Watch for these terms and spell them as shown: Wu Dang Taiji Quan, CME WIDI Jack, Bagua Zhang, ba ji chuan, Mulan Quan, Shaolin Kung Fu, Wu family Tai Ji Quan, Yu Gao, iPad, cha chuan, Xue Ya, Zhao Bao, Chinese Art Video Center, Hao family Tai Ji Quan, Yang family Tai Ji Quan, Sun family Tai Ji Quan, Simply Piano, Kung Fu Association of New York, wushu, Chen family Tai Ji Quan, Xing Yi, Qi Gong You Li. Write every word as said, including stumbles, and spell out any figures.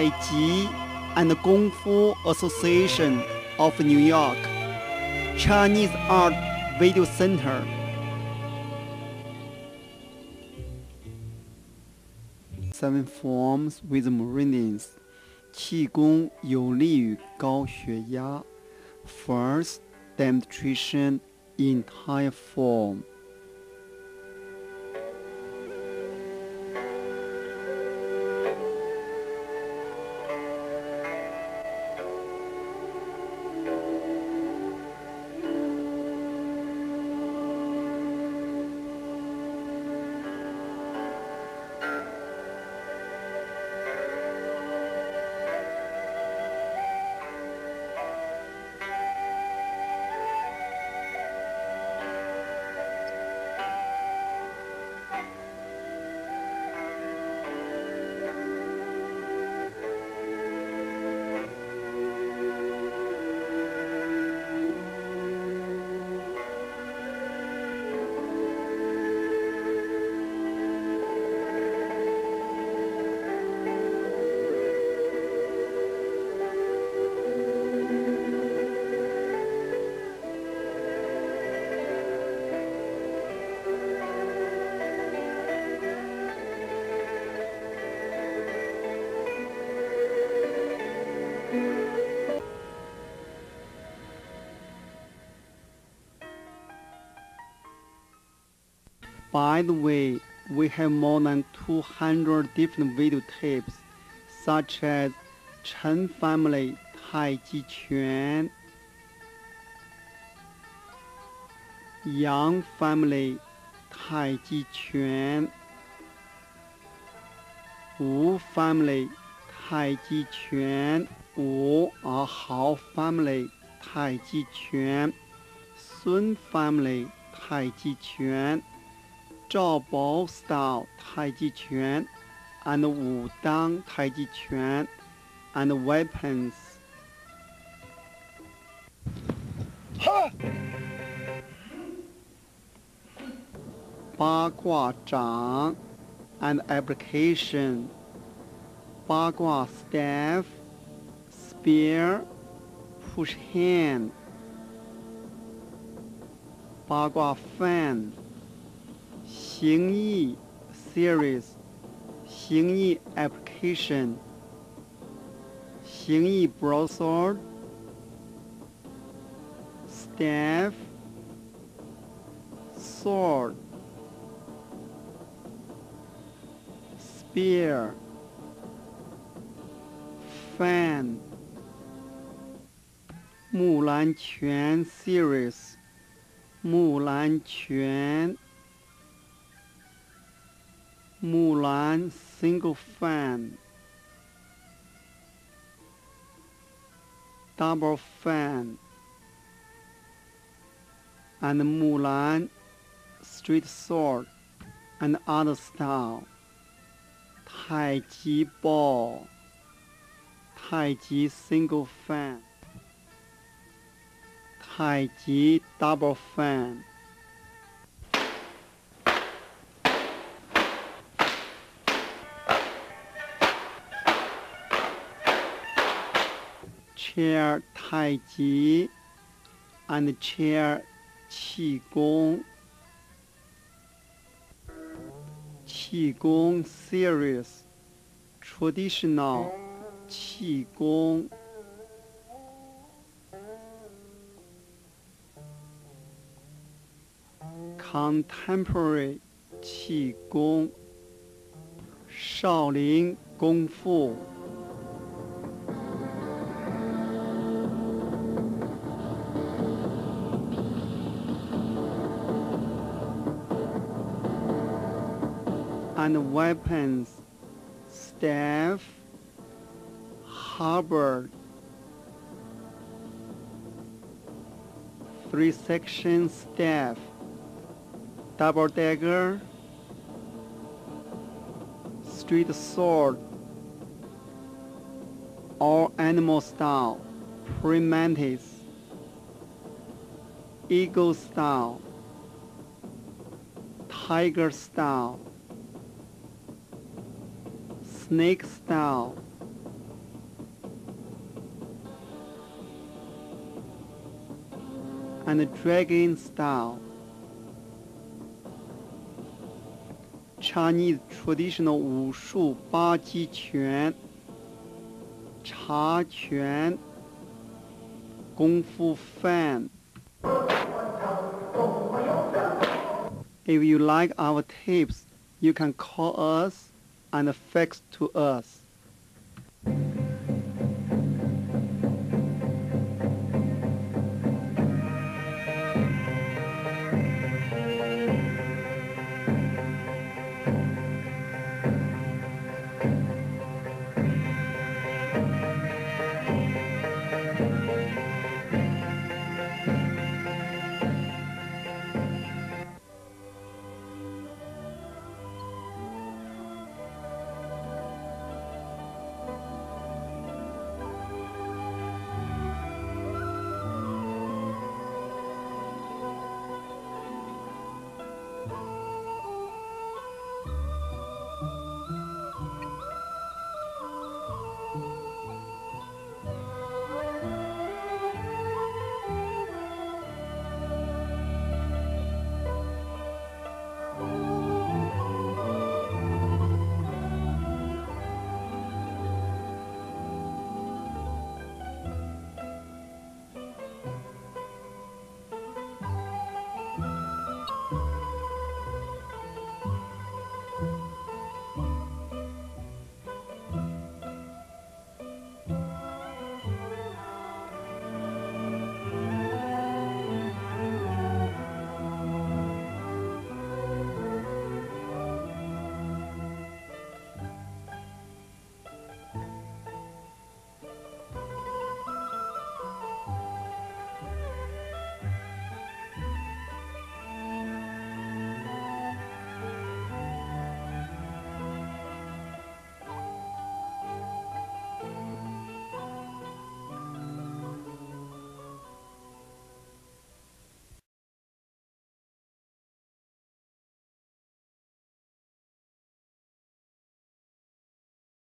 Tai Ji and the Kung Fu Association of New York, Chinese Art Video Center. Seven forms with meridians: Qi Gong You Li, Yu Gao, Xue Ya. First demonstration in higher form. By the way, we have more than two hundred different videotapes, such as Chen family Tai Ji Quan, Yang family Tai Ji Quan, Wu family Tai Ji Quan, Wu or Hao family Tai Ji Quan, Sun family Tai Ji Quan, Zhao Bao style Tai Ji Quan, and Wu Dang Taiji Quan, and weapons. Ha! Bagua Zhang and application. Bagua staff, spear, push hand. Bagua fan. Xing Yi series, Xing Yi application, Xing Yi broadsword, staff, sword, spear, fan. Mulan Quan series, Mulan Quan, Mulan single fan, double fan, and Mulan straight sword and other style. Tai Ji ball, Tai Ji single fan, Tai Ji double fan. Chair Tai Ji and chair Qi Gong. Qi Gong series, traditional Qi Gong, contemporary Qi Gong, Shaolin Kung Fu. And weapons, staff, halberd, three section staff, double dagger, straight sword, all animal style, pre-mantis, eagle style, tiger style, snake style, and dragon style. Chinese traditional wushu ba ji chuan, cha chuan, kung fu fan. If you like our tips, you can call us and fax to us.